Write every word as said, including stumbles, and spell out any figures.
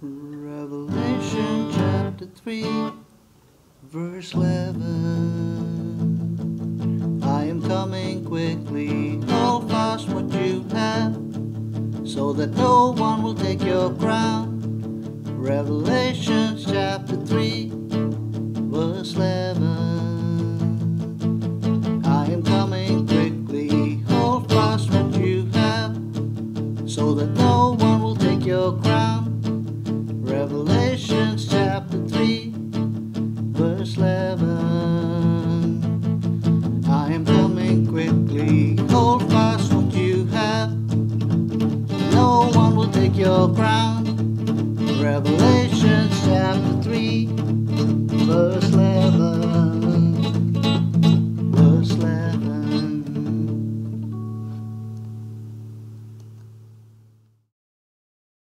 Revelation chapter three, verse eleven. I am coming quickly, hold fast what you have, so that no one will take your crown. Revelation chapter three, verse eleven. I am coming quickly, hold fast what you have, so that no one will take your crown. Revelation chapter three, verse eleven. I am coming quickly, hold fast what you have, no one will take your crown. Revelation